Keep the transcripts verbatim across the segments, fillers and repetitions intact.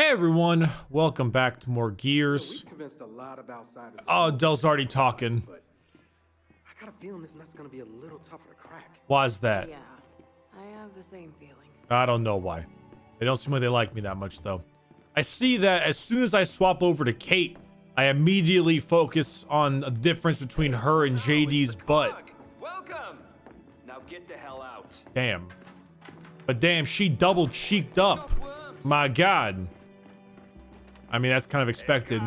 Hey everyone, welcome back to more Gears. Oh, Del's already talking. I got a feeling this nut's gonna be a little tougher to crack. Why's that? Yeah, I have the same feeling. I don't know why. They don't seem like they like me that much though. I see that as soon as I swap over to Kate, I immediately focus on the difference between her and J D's butt. Welcome. Now get the hell out. Damn. But damn, she double cheeked up. My God. I mean, that's kind of expected.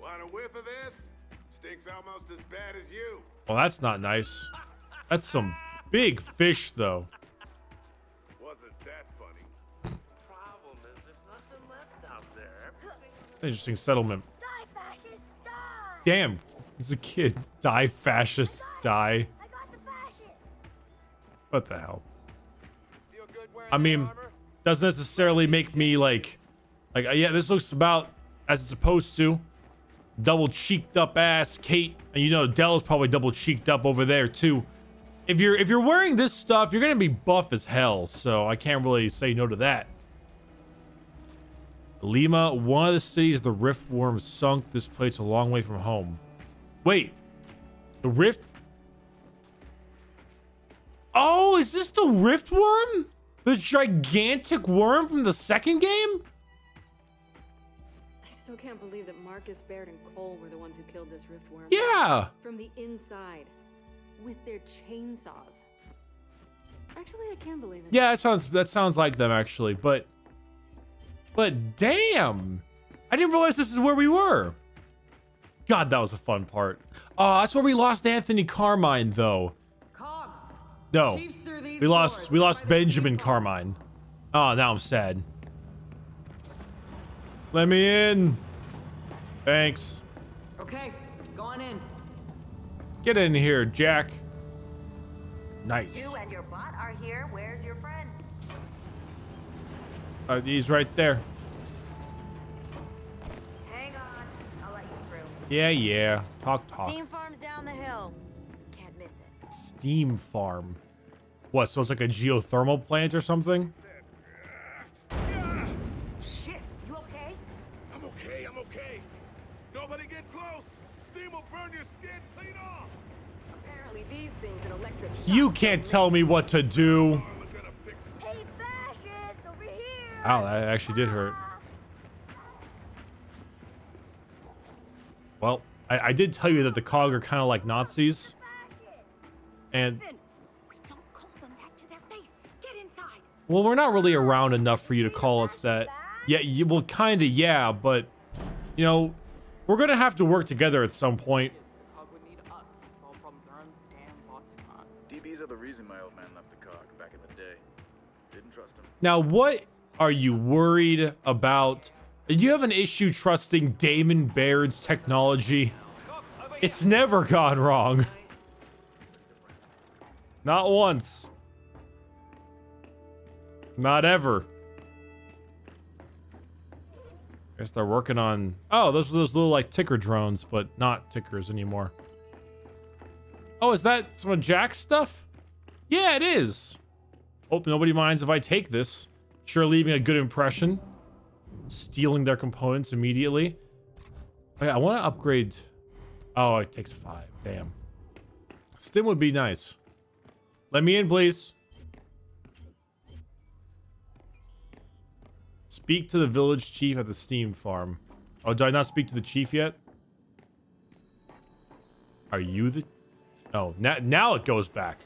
Want a whiff of this? Stinks almost as bad as you. Well, that's not nice. That's some big fish, though. Wasn't that funny? Problem is, there's nothing left out there. Interesting settlement. Die, fascists, die! Damn, it's a kid. Die, fascists, die. I got the fascist. What the hell? I mean, doesn't necessarily make me like, like yeah, this looks about as it's supposed to. Double cheeked up ass Kate, and you know Del's probably double cheeked up over there too. If you're if you're wearing this stuff, you're gonna be buff as hell, so I can't really say no to that. Lima, one of the cities the Riftworm sunk. This place a long way from home. Wait, the Rift? Oh, is this the Riftworm? The gigantic worm from the second game? I still can't believe that Marcus, Baird, and Cole were the ones who killed this Riftworm. Yeah! From the inside. With their chainsaws. Actually, I can't believe it. Yeah, that sounds, that sounds like them, actually. But... But damn! I didn't realize this is where we were. God, that was a fun part. Uh, that's where we lost Anthony Carmine, though. Cog. No. We lost, we lost Benjamin Carmine. Oh, now I'm sad. Let me in. Thanks. Okay, go on in. Get in here, Jack. Nice. You and your bot are here. Where's your friend? Uh, he's right there. Hang on. I'll let you through. Yeah, yeah. Talk, talk. Steam farm's down the hill. Can't miss it. Steam farm. What, so it's like a geothermal plant or something? You can't tell me what to do. Hey, fascist, over here. Ow, that actually did hurt. Well, I, I did tell you that the Cog are kind of like Nazis. And... Well, we're not really around enough for you to call us that. Yeah, you, well, kind of, yeah, but... You know, we're going to have to work together at some point. Now, what are you worried about? Do you have an issue trusting Damon Baird's technology? It's never gone wrong. Not once. Not ever. I guess they're working on... Oh, those are those little, like, ticker drones, but not tickers anymore. Oh, is that some of Jack's stuff? Yeah, it is. Hope nobody minds if I take this. Sure, leaving a good impression. Stealing their components immediately. Oh, yeah, I want to upgrade. Oh, it takes five. Damn. Stim would be nice. Let me in, please. Speak to the village chief at the steam farm. Oh, did I not speak to the chief yet? Are you the... Oh, now, now it goes back.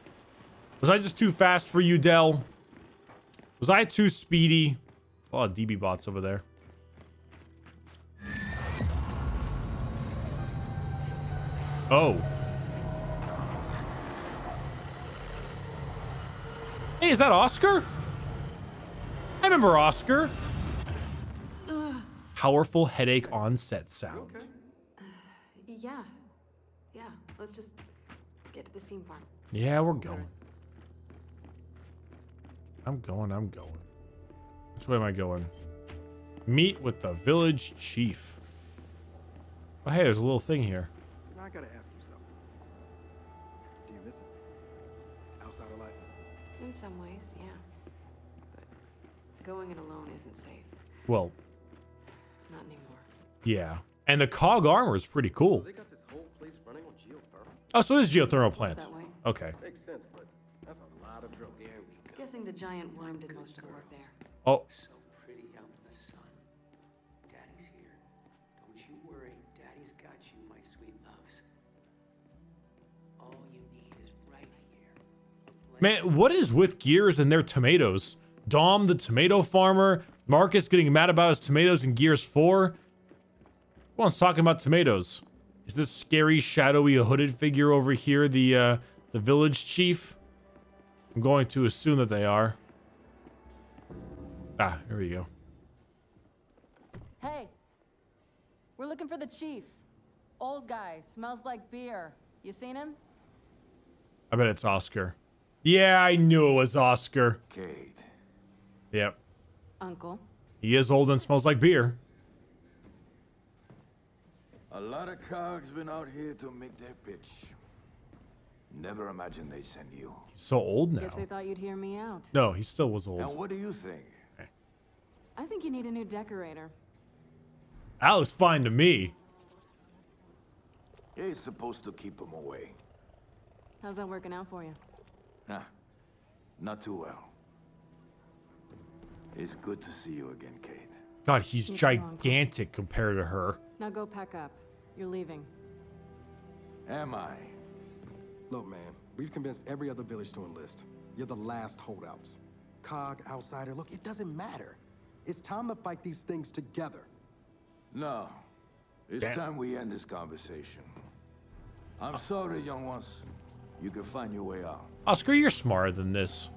Was I just too fast for you, Del? Was I too speedy? A lot of D B bots over there. Oh. Hey, is that Oscar? I remember Oscar. Ugh. Powerful headache onset sound. Okay? Uh, yeah. Yeah. Let's just get to the steam farm. Yeah, we're going. I'm going, I'm going. Which way am I going? Meet with the village chief. Oh, hey, there's a little thing here. You know, I gotta ask you something. Do you miss it? Outside of life? In some ways, yeah. But going it alone isn't safe. Well, Yeah. And the cog armor is pretty cool. So they got this whole place running on geothermal? Oh, so this is geothermal plants. Okay. Makes sense, but that's a lot of drill. There we go. Guessing the giant worm did most of the work there. Oh. So pretty out in the sun. Daddy's here. Don't you worry. Daddy's got you, my sweet loves. All you need is right here. Man, what is with Gears and their tomatoes? Dom, the tomato farmer. Marcus getting mad about his tomatoes in Gears four. Everyone's talking about tomatoes. Is this scary, shadowy, hooded figure over here the uh, the village chief? I'm going to assume that they are. Ah, here we go. Hey, we're looking for the chief. Old guy, smells like beer. You seen him? I bet it's Oscar. Yeah, I knew it was Oscar. Kate. Yep. Uncle. He is old and smells like beer. A lot of cogs been out here to make their pitch. Never imagined they'd send you. He's so old now. Guess they thought you'd hear me out. No, he still was old. Now what do you think? I think you need a new decorator. That looks fine to me. He's supposed to keep him away. How's that working out for you? Nah, not too well. It's good to see you again, Kate. God, he's gigantic compared to her. Now go pack up. You're leaving. Am I? Look, man, we've convinced every other village to enlist. You're the last holdouts. Cog, outsider, look, it doesn't matter. It's time to fight these things together. No. It's Damn. time we end this conversation. I'm sorry, young ones. You can find your way out. Oscar, you're smarter than this.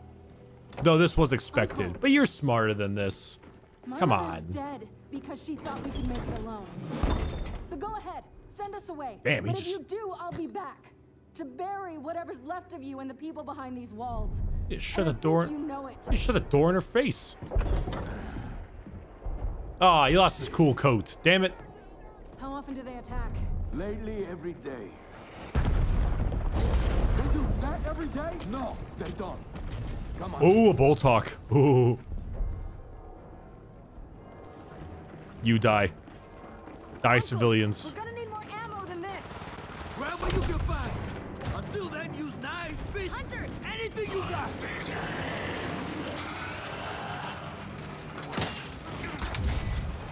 Though this was expected, okay. But you're smarter than this. My Come on. Dead because she thought we could make it alone. So go ahead, send us away. Damn, but if just... you do, I'll be back to bury whatever's left of you and the people behind these walls. Yeah, shut the door. You know it. You shut the door in her face. Ah, oh, he lost his cool coat. Damn it. How often do they attack? Lately, every day. They do that every day? No, they don't. Come on. Ooh, a bull talk. Ooh. You die. Die, Uncle, civilians. We're gonna need more ammo than this. Grab what you can find. Until then, use knives, fists, hunters, anything you got.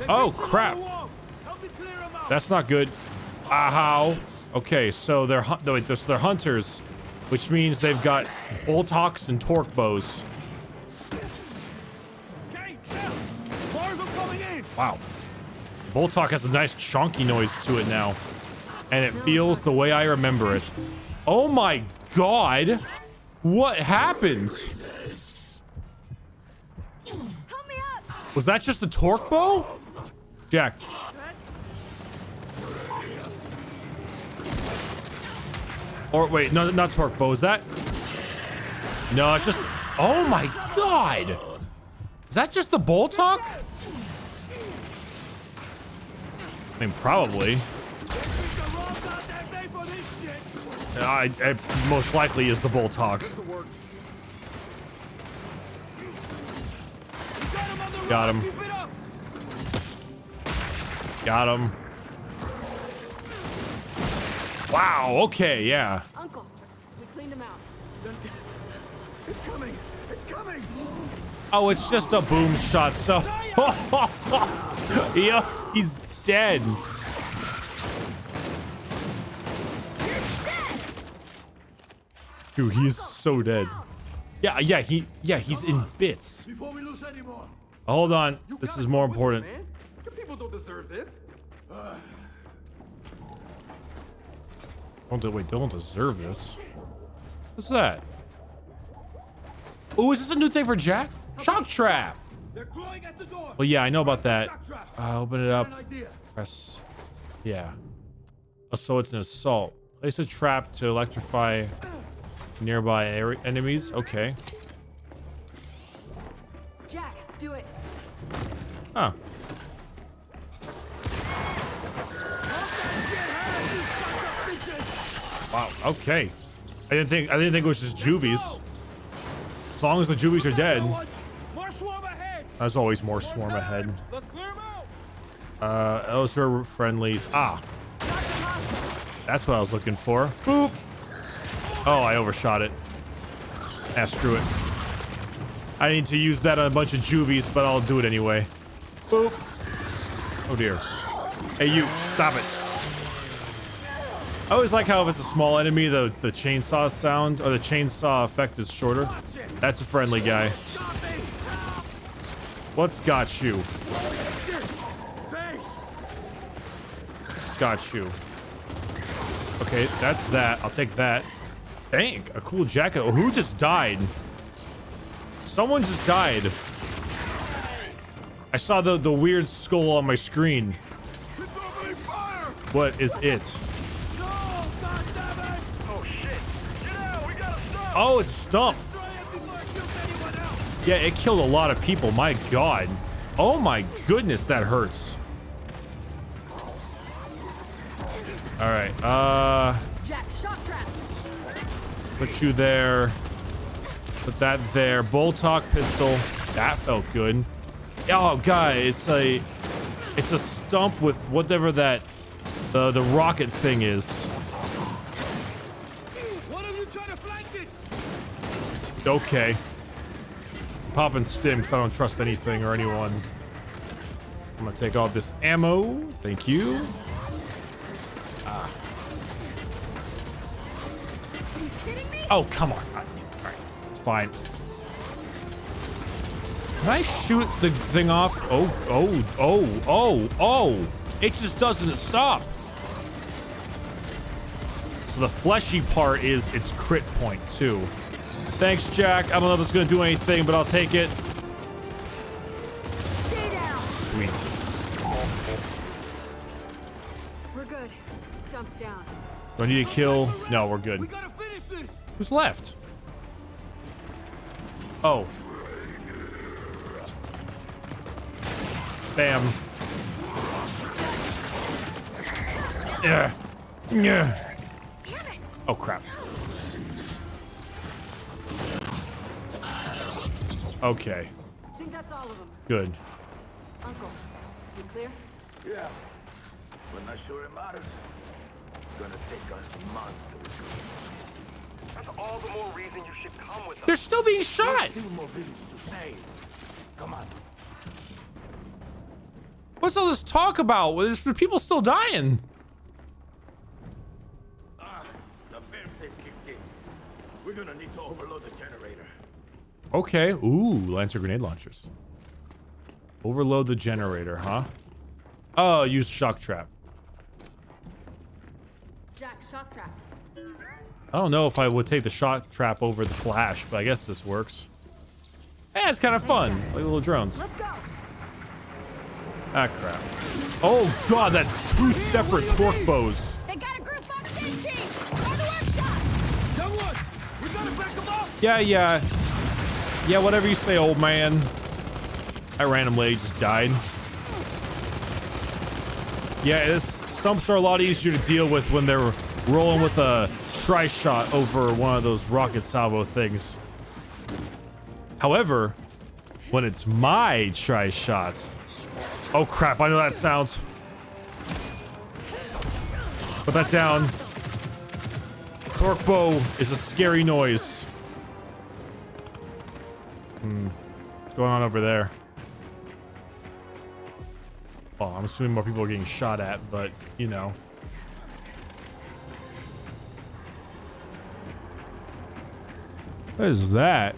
Oh crap! That's not good. Ow. Okay, so they're no, wait, so they're hunters, which means they've got bolt-hawks and torque bows. Wow. Bolt-hawk has a nice chonky noise to it now, and it feels the way I remember it. Oh my god! What happened? Help me up. Was that just the torque bow? Jack. Or wait, no, not torque bow. Is that? No, it's just. Oh my god! Is that just the bolt-hawk? I mean, probably. I, I most likely is the bolt hawk. Got him. Got him. Wow. Okay. Yeah. Uncle, we cleaned him out. It's coming. It's coming. Oh, it's just a boom shot. So, yeah, he's. Dead. Dude, he is so dead. Yeah, yeah, he, yeah, he's in bits. Hold on, this is more important. People don't deserve this. Don't do, wait, don't deserve this. What's that? Oh, is this a new thing for Jack? Shock trap. Well, yeah, I know about that. Uh, open it up. Press. Yeah. Oh, so it's an assault. Place a trap to electrify nearby enemies. Okay. Jack, do it. Huh. Wow. Okay. I didn't think. I didn't think it was just juvies. As long as the juvies are dead. There's always more swarm ahead. Let's clear them out. Uh, those are friendlies. Ah, that's what I was looking for. Boop. Oh, I overshot it. Ah, screw it. I need to use that on a bunch of juvies, but I'll do it anyway. Boop. Oh dear. Hey, you, stop it. I always like how if it's a small enemy, the, the chainsaw sound, or the chainsaw effect is shorter. That's a friendly guy. What's got you? What's got you? Okay, that's that. I'll take that. Dang, a cool jacket. Oh, who just died? Someone just died. I saw the, the weird skull on my screen. What is it? Oh, it's Stump. Yeah, it killed a lot of people. My God. Oh my goodness, that hurts. All right. Uh. Put you there. Put that there. Bolt-Hawk pistol. That felt good. Oh God, it's a, it's a stump with whatever that, the the rocket thing is. Okay. Popping stim because I don't trust anything or anyone. I'm gonna take all this ammo. Thank you. Ah. Are you kidding me? Oh, come on. All right. It's fine. Can I shoot the thing off? Oh, oh, oh, oh, oh. It just doesn't stop. So the fleshy part is its crit point too. Thanks, Jack. I don't know if it's gonna do anything, but I'll take it. Stay down. Sweet. We're good. Stump's down. Do I need a kill? No, we're good. We gotta finish this. Who's left? Oh. Bam. Yeah. Yeah. Oh crap. Okay. I think that's all of them. Good. Uncle, you clear? Yeah. But not sure it matters. Gonna take us monsters. That's all the more reason you should come with us. They're still being shot. Two more videos to save. Come on. What's all this talk about? There's people still dying. Ah, the bear kicked in. We're gonna need to overload the generator. Okay. Ooh, Lancer grenade launchers. Overload the generator, huh? Oh, use shock trap. Jack, shock trap. I don't know if I would take the shock trap over the flash, but I guess this works. Yeah, it's kind of fun. Like little drones. Let's go. Ah, crap. Oh, God, that's two separate torque bows. They got a group function, Chief. Go to the workshop. Someone, we gotta back them up. Yeah, yeah. Yeah, whatever you say, old man. I randomly just died. Yeah, this stumps are a lot easier to deal with when they're rolling with a tri-shot over one of those rocket salvo things. However, when it's my tri-shot... Oh crap, I know that sounds. Put that down. Torque bow is a scary noise. Hmm. What's going on over there? Well, I'm assuming more people are getting shot at, but you know. What is that?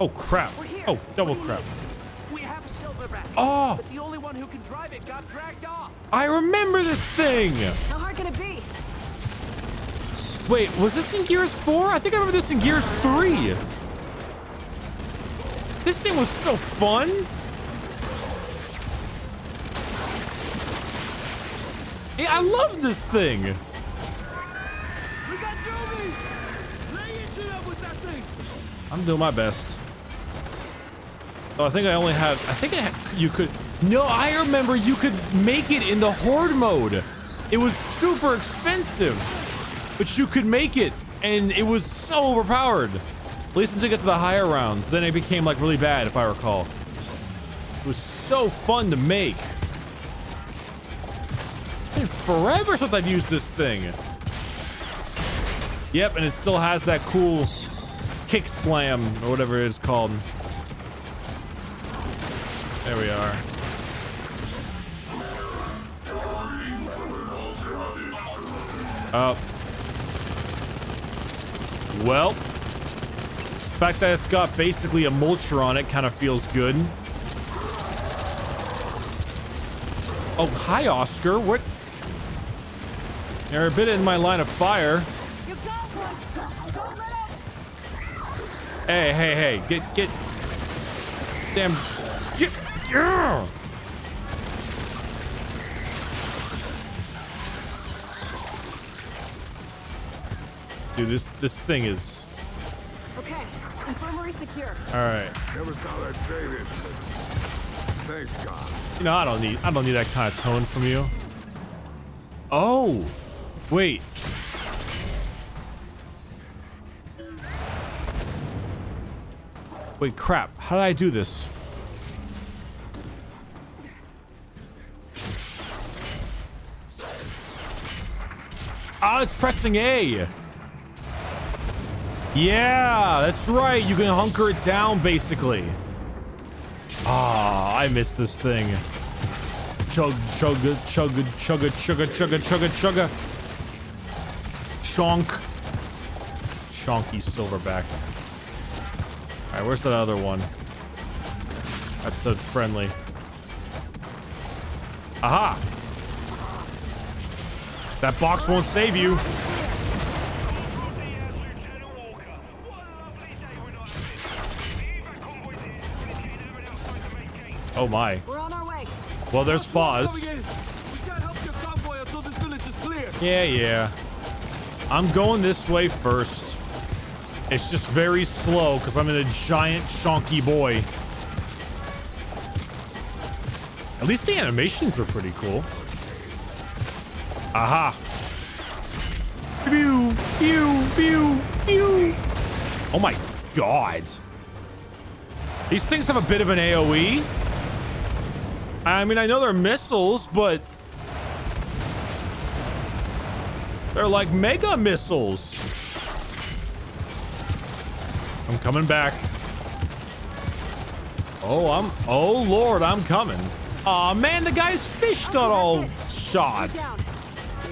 Oh crap. Oh, double crap. We have a silverback. Oh! But the only one who can drive it got dragged off. I remember this thing. How hard can it be? Wait, was this in Gears four? I think I remember this in Gears three. This thing was so fun. Yeah, I love this thing. We got Joby. Lay into them with that thing. I'm doing my best. Oh, I think I only have... I think I have, you could... No, I remember you could make it in the horde mode. It was super expensive. But you could make it, and it was so overpowered. At least until you get to the higher rounds, then it became like really bad, if I recall. It was so fun to make. It's been forever since I've used this thing. Yep, and it still has that cool kick slam, or whatever it is called. There we are. Oh. Well, the fact that it's got basically a mulcher on it kind of feels good. Oh, hi, Oscar. What? You're a bit in my line of fire. Hey, hey, hey! Get, get! Damn! Get! Yeah. Dude, this this thing is. Okay, infirmary secure. All right. Never thought I'd say this. Thanks, God. You know, I don't need I don't need that kind of tone from you. Oh, wait. Wait, crap. How did I do this? Ah, oh, it's pressing A. Yeah, that's right. You can hunker it down, basically. Ah, oh, I miss this thing. Chug, chugga, chugga, chugga, chugga, chugga, chugga, chugga. Chonk. Chonky silverback. Alright, where's that other one? That's a friendly. Aha! That box won't save you. Oh my. We're on our way. Well, there's Fahz. We can't help your convoy until this village is clear. Yeah, yeah. I'm going this way first. It's just very slow because I'm in a giant chonky boy. At least the animations are pretty cool. Aha. Pew, pew, pew, pew. Oh my God. These things have a bit of an AoE. I mean, I know they're missiles, but they're like mega missiles. I'm coming back. Oh, I'm... Oh, Lord, I'm coming. Aw, oh, man, the guy's fish got okay, all it. shot. So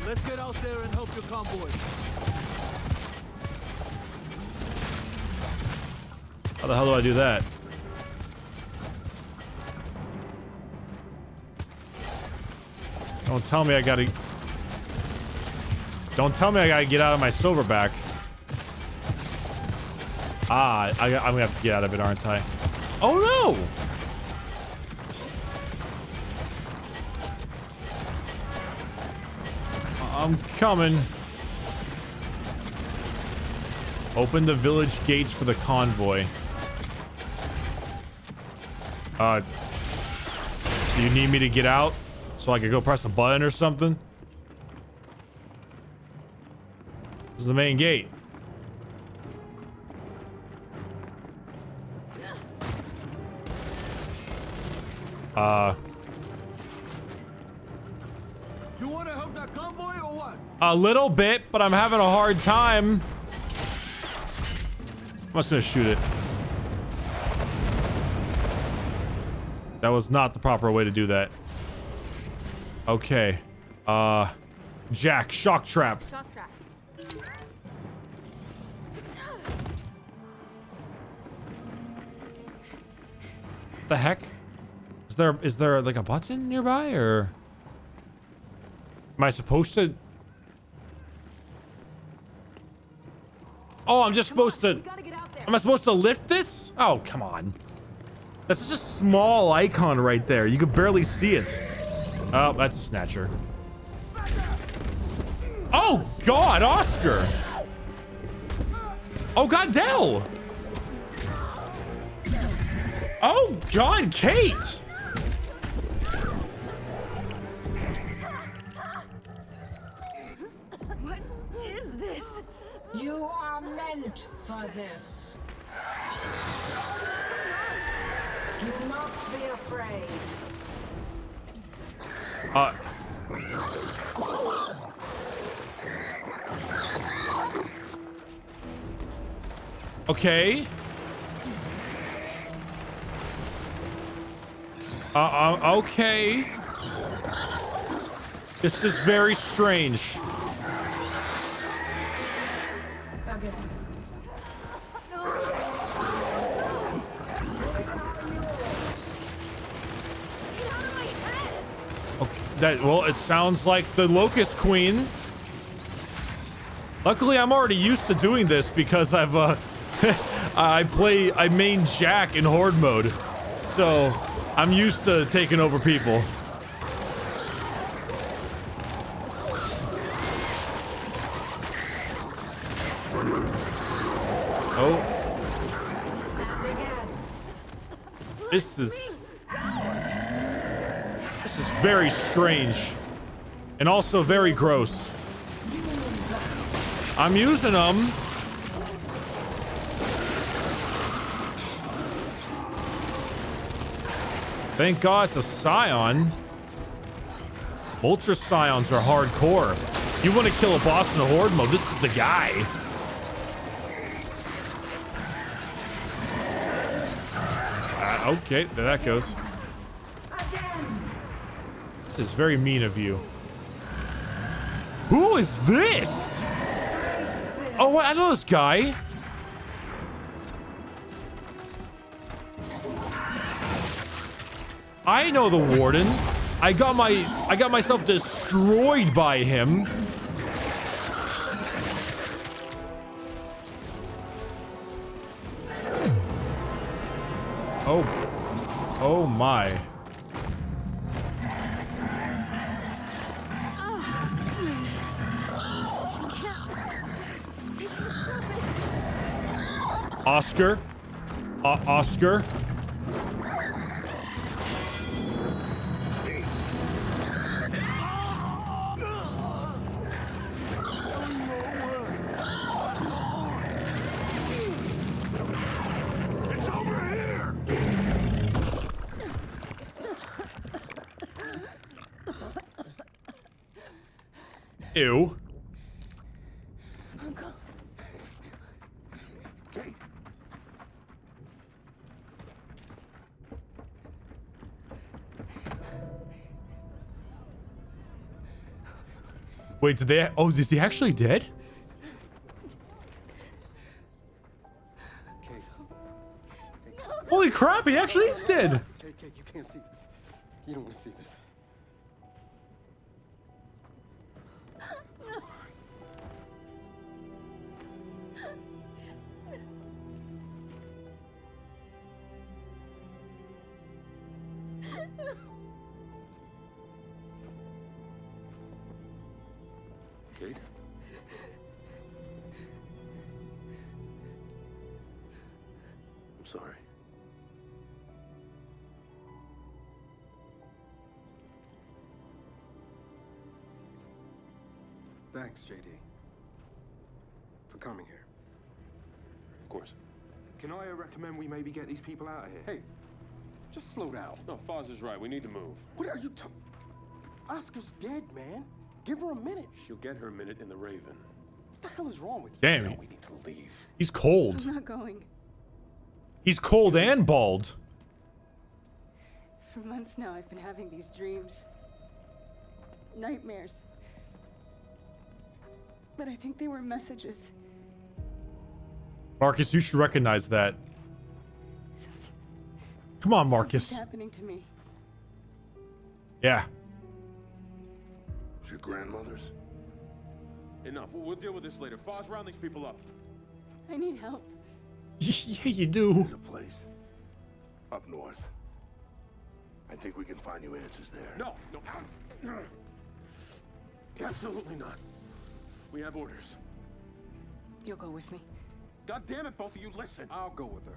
let's get out there and help your convoy. How the hell do I do that? Don't tell me I gotta... Don't tell me I gotta get out of my silverback. Ah, I, I'm gonna have to get out of it, aren't I? Oh no! I'm coming. Open the village gates for the convoy. Uh, do you need me to get out so I could go press a button or something? This is the main gate. Uh. You want to help that convoy or what? A little bit, but I'm having a hard time. I'm just gonna shoot it. That was not the proper way to do that. Okay. Uh. Jack, shock trap. Shock trap. What the heck? Is there, is there like a button nearby, or am I supposed to? Oh, I'm just come supposed on, to. Am I supposed to lift this? Oh, come on. That's such a small icon right there. You could barely see it. Oh, that's a snatcher. Oh God, Oscar. Oh God, Del. Oh God, Kate. This? You are meant for this. Uh, okay. Uh, uh, okay. This is very strange. That, well, it sounds like the Locust Queen. Luckily, I'm already used to doing this because I've, uh, I play, I main Jack in Horde mode. So, I'm used to taking over people. Oh. This is... This is very strange and also very gross. I'm using them. Thank God it's a scion. Ultra scions are hardcore. You want to kill a boss in a horde mode, this is the guy. Uh, okay, there that goes. This is very mean of you. Who is this? Oh, I know this guy. I know the Warden. I got my I got myself destroyed by him. Oh. Oh my. Oscar, uh, Oscar. It's over here. Ew. Wait, did they? Oh, is he actually dead? Kate. Hey, Kate. Holy crap! He actually is dead. Kate, Kate, you can't see this. You don't want to see this. Thanks, J D, for coming here. Of course. Can I recommend we maybe get these people out of here? Hey, just slow down. No, Fahz is right. We need to move. What are you talking? Oscar's dead, man. Give her a minute. She'll get her minute in the Raven. What the hell is wrong with you? Damn it. No, we need to leave. He's cold. I'm not going. He's cold and bald. For months now, I've been having these dreams. Nightmares. But I think they were messages. Marcus, you should recognize that. Something's, Come on, Marcus. Happening to me. Yeah. It's your grandmother's. Enough. We'll, we'll deal with this later. Fahz, round these people up. I need help. Yeah, you do. There's a place up north. I think we can find you answers there. No, no. Absolutely not. We have orders. You'll go with me. God damn it, both of you, listen. I'll go with her.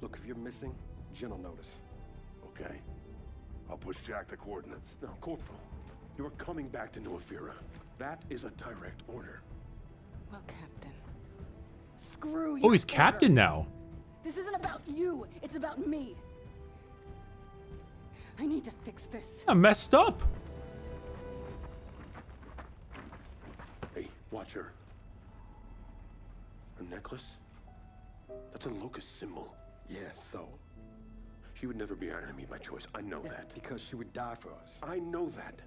Look, if you're missing, Jen will notice. Okay. I'll push Jack the coordinates. Now, Corporal, you are coming back to Noafira. That is a direct order. Well, Captain. Screw you. Oh, he's order. Captain now. This isn't about you. It's about me. I need to fix this. I messed up. Hey, watch her. Her necklace? That's a locust symbol. Yeah, so? She would never be our enemy by choice. I know yeah, that. Because she would die for us. I know that.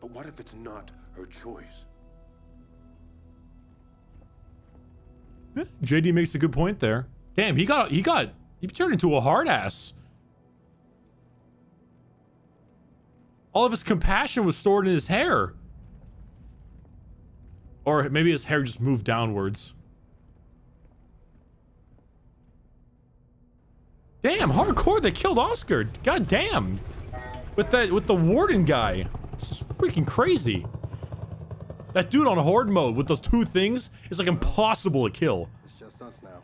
But what if it's not her choice? Yeah, J D makes a good point there. Damn, he got, he got, he turned into a hard ass. All of his compassion was stored in his hair. Or maybe his hair just moved downwards. Damn, hardcore, they killed Oscar. God damn. With that, with the Warden guy. This is freaking crazy. That dude on horde mode with those two things is like impossible to kill. It's just us now.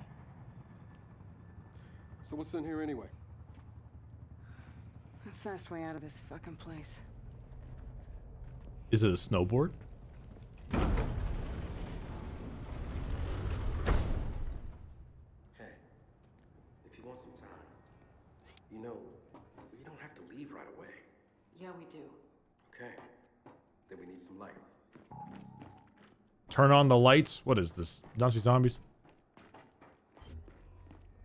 So what's in here anyway? The fast way out of this fucking place. Is it a snowboard? You know, we don't have to leave right away. Yeah, we do. Okay. Then we need some light. Turn on the lights? What is this? Nazi zombies?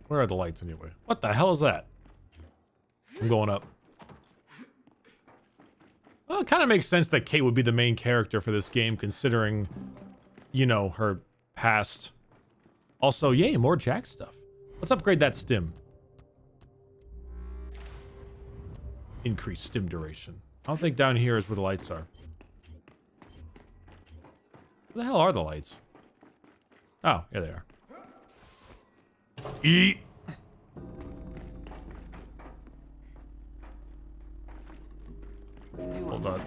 Where are the lights anyway? What the hell is that? I'm going up. Well, it kind of makes sense that Kate would be the main character for this game, considering, you know, her past. Also, yay, more Jack stuff. Let's upgrade that stim. Increased stim duration. I don't think down here is where the lights are. Where the hell are the lights? Oh, here they are. Eat. Hold on.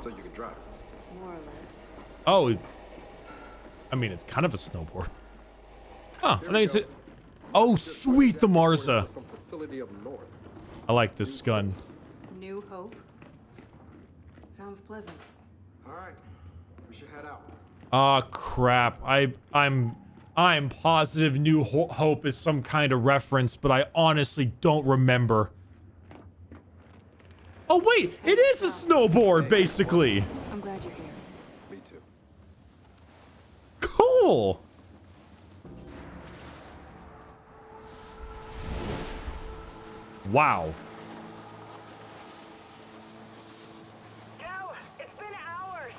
So you can drive. More or less. Oh, I mean it's kind of a snowboard. Huh? I think it's it. Oh, sweet, the Marza. I like this gun. New Hope. Sounds pleasant. All right. We should head out. Ah, crap. I I'm I'm positive New Ho Hope is some kind of reference, but I honestly don't remember. Oh wait, it is a snowboard basically. I'm glad you're here. Me too. Cool. Wow. Del, it's been hours.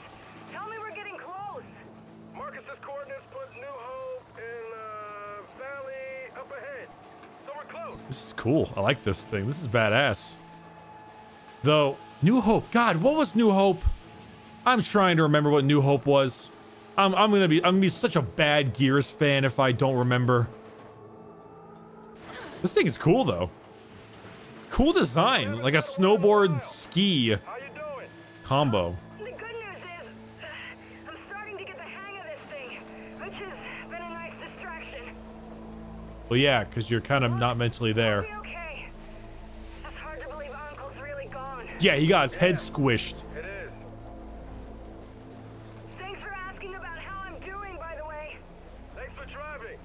Tell me we're getting close. Marcus's coordinates put New Hope in a valley up ahead. So we're close. This is cool. I like this thing. This is badass. Though, New Hope. God, what was New Hope? I'm trying to remember what New Hope was. I'm I'm gonna be I'm gonna be such a bad Gears fan if I don't remember. This thing is cool though. Cool design, like a snowboard ski combo. The good news is, I'm starting to get the hang of this thing, which has been a nice distraction. Well, yeah, because you're kind of not mentally there. Okay. It's hard to believe Uncle's really gone. Yeah, he got his head squished. It is. Thanks for asking about how I'm doing, by the way. Thanks for driving.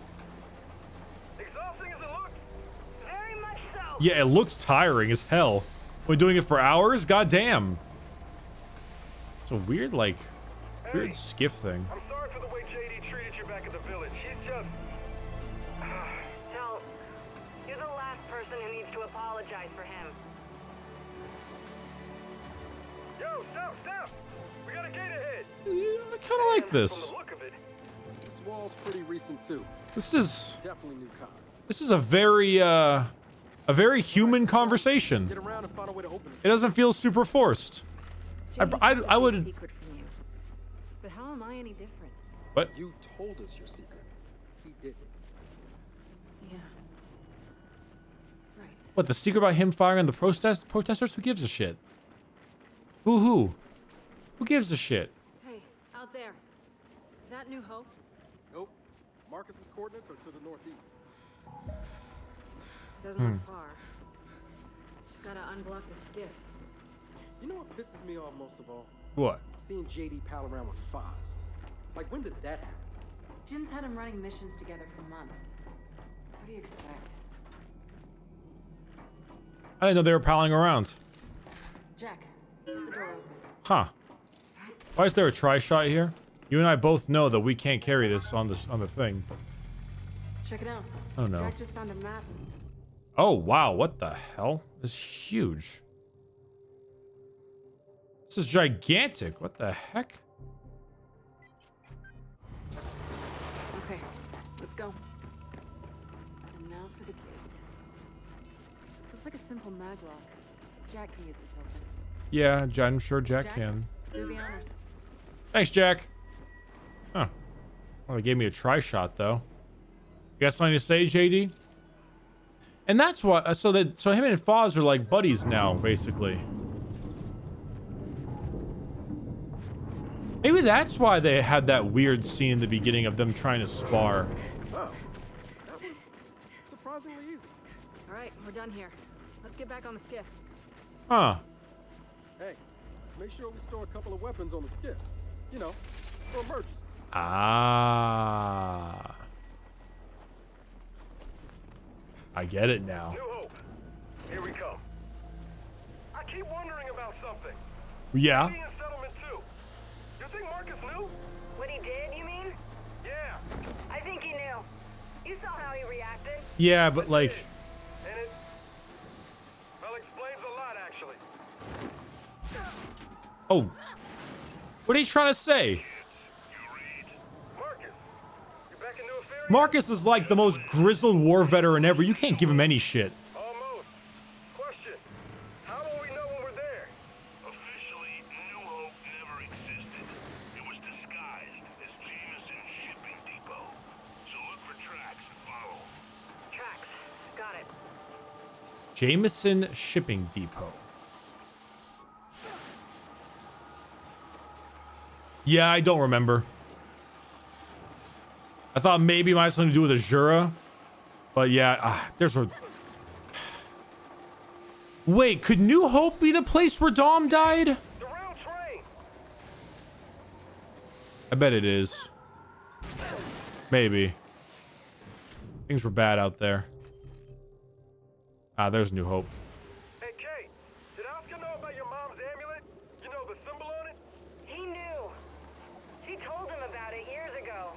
Exhausting as it looks. Very much so. Yeah, it looks tiring as hell. We're doing it for hours? God damn. It's a weird, like, hey, weird skiff thing. I'm sorry for the way J D treated you back at the village. She's just... No, you're the last person who needs to apologize for him. Yo, stop, stop! We got a gate ahead! Yeah, I kind of like this. From the look of it. This wall's pretty recent, too. This is... Definitely new copy. This is a very, uh... a very human conversation. It doesn't feel super forced. I, I, I would. But how am I any different? What? You told us your secret. He didn't. Yeah. Right. What, the secret about him firing the protest protesters? Who gives a shit? Who who? Who gives a shit? Hey, out there. Is that New Hope? Nope. Marcus's coordinates are to the northeast. Doesn't hmm. look far. Just gotta unblock the skiff. You know what pisses me off most of all? What? Seeing J D pal around with Fahz. Like, when did that happen? Jin's had him running missions together for months. What do you expect? I didn't know they were palling around. Jack, the door open. Huh. Why is there a try shot here? You and I both know that we can't carry this on the on the thing. Check it out. Oh no. Jack just found a map. Oh wow, what the hell? This is huge. This is gigantic. What the heck? Okay, let's go. And now for the gate. Looks like a simple mag lock. Jack can get this open. Yeah, I'm sure Jack, Jack can. Do the honors. Thanks, Jack. Huh. Well, they gave me a try shot though. You got something to say, J D? And that's why. So that. So him and Fahz are like buddies now, basically. Maybe that's why they had that weird scene in the beginning of them trying to spar. Oh, that was surprisingly easy. All right, we're done here. Let's get back on the skiff. Huh. Hey, let's make sure we store a couple of weapons on the skiff. You know, for emergencies. Ah. I get it now. New Hope. Here we come. I keep wondering about something. Yeah. Being a settlement too. You think Marcus knew? What he did, you mean? Yeah. I think he knew. You saw how he reacted. Yeah, but like. And it, well, explains a lot, actually. Oh. What are you trying to say? Marcus, you're back into a ferry? Marcus is like the most grizzled war veteran ever. You can't give him any shit. Almost. Question. How do we know when we're there? Officially, New Hope never existed. It was disguised as Jameson Shipping Depot. So look for tracks and follow. Tracks. Got it. Jameson Shipping Depot. Yeah, I don't remember. I thought maybe it might have something to do with Azura. But yeah, ah, there's a... Wait, could New Hope be the place where Dom died? The rail train. I bet it is. Maybe. Things were bad out there. Ah, there's New Hope. Hey, Kate, did Oscar know about your mom's amulet? You know, the symbol on it? He knew. She told him about it years ago.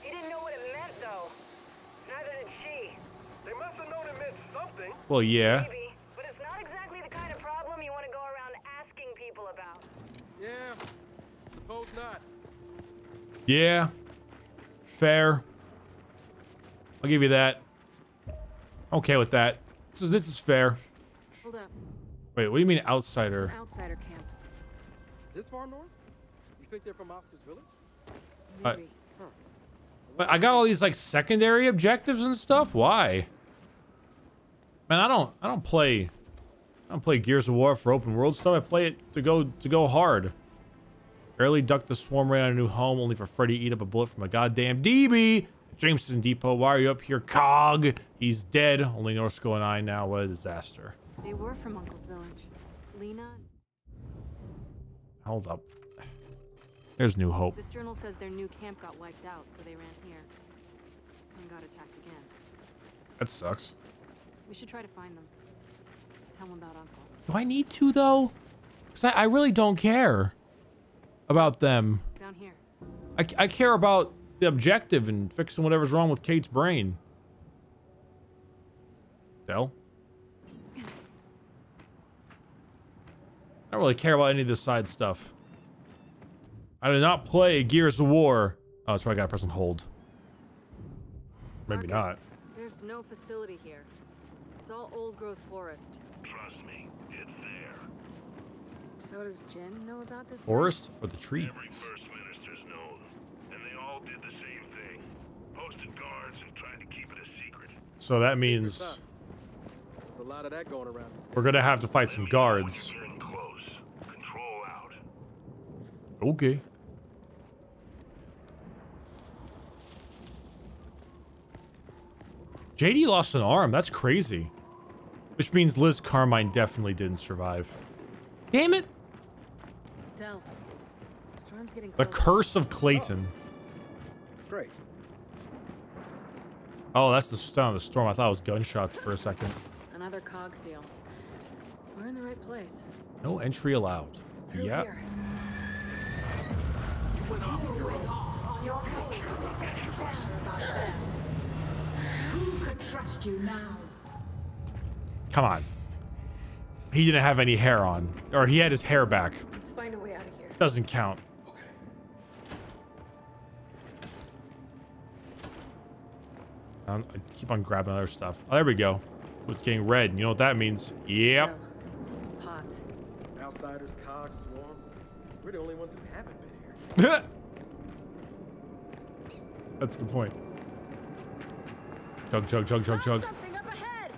He didn't know what it meant, though. Neither did she. They must have known it meant something. Well, yeah. Maybe, but it's not exactly the kind of problem you want to go around asking people about. Yeah, suppose not. Yeah, fair. I'll give you that. Okay with that. This is this is fair. Hold up. Wait, what do you mean outsider? It's an outsider camp. This far north? You think they're from Oscar's village? Uh, but I got all these like secondary objectives and stuff. Why? Man, I don't I don't play I don't play Gears of War for open world stuff. I play it to go to go hard. Barely ducked the swarm raid on a new home, only for Freddy to eat up a bullet from a goddamn D B. Jameson Depot, why are you up here, Cog? He's dead. Only Norsko and I now. What a disaster. They were from Uncle's village. Lena. Hold up. There's New Hope. This journal says their new camp got wiped out, so they ran here and got attacked again. That sucks. We should try to find them. Tell them about Uncle. Do I need to though? Because I, I really don't care about them. Down here. I, I care about the objective and fixing whatever's wrong with Kate's brain. Del. I don't really care about any of this side stuff. I did not play Gears of War. Oh, that's right, I gotta press and hold. Maybe Marcus, not. There's no facility here. It's all old growth forest. Trust me, it's there. So does Jen know about this? Forest for the trees. Every first minister's known, and they all did the same thing. Posted guards and tried to keep it a secret. So that means there's a lot of that going around. We're gonna have to fight some guards. Control out. Okay. J D lost an arm. That's crazy. Which means Liz Carmine definitely didn't survive. Damn it! Del, the storm's getting close. The curse of Clayton. Oh. Great. Oh, that's the sound of the storm. I thought it was gunshots for a second. Another cog seal. We're in the right place. No entry allowed. Through yep. Here. You went off on your own. You're right. Who could trust you now? Come on. He didn't have any hair on. Or he had his hair back. Let's find a way out of here. Doesn't count. I keep on grabbing other stuff. Oh, there we go. It's getting red. You know what that means? Yep. Hot. Outsiders, cogs, swarm. We're the only ones who haven't been here. That's a good point. Chug, chug, chug, chug, chug. Something up ahead.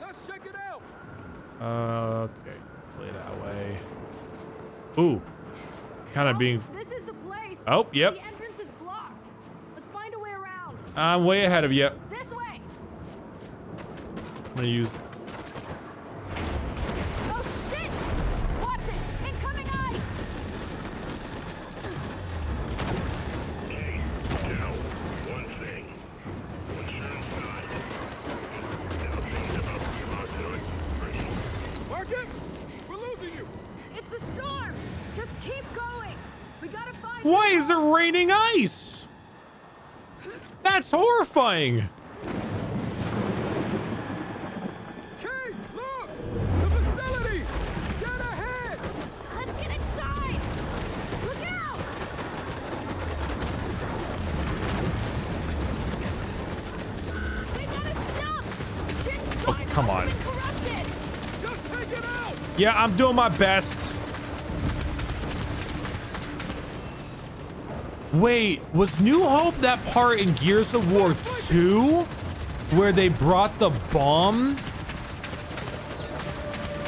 Let's check it out. Uh, okay. Play that way. Ooh. Kind of oh, being. This is the place. Oh, yep. The entrance is blocked. Let's find a way around. I'm way ahead of you. I'm gonna use. Oh shit! Watch it! Incoming ice! Hey, you know, one thing. What's your inside? Now things about to come out to it. Marcus! We're losing you! It's the storm! Just keep going! We gotta find. Why is it raining ice? That's horrifying! Come on. Yeah, I'm doing my best. Wait, was New Hope that part in Gears of War two where they brought the bomb?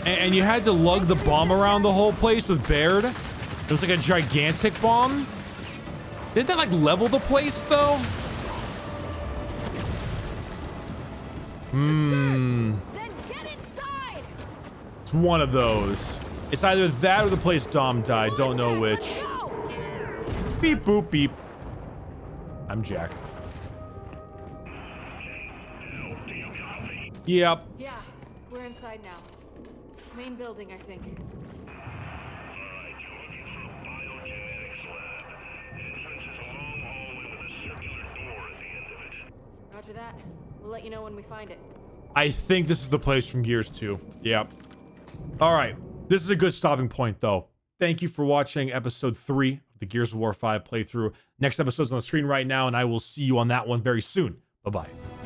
And, and you had to lug the bomb around the whole place with Baird? It was like a gigantic bomb? Didn't that like level the place though? Hmm. It's one of those. It's either that or the place Dom died. Don't know which. Beep boop beep. I'm Jack. Yep. Yeah, we're inside now. Main building, I think. Roger that. We'll let you know when we find it. I think this is the place from Gears two. Yep. All right. This is a good stopping point, though. Thank you for watching episode three of the Gears of War five playthrough. Next episode's on the screen right now, and I will see you on that one very soon. Bye-bye.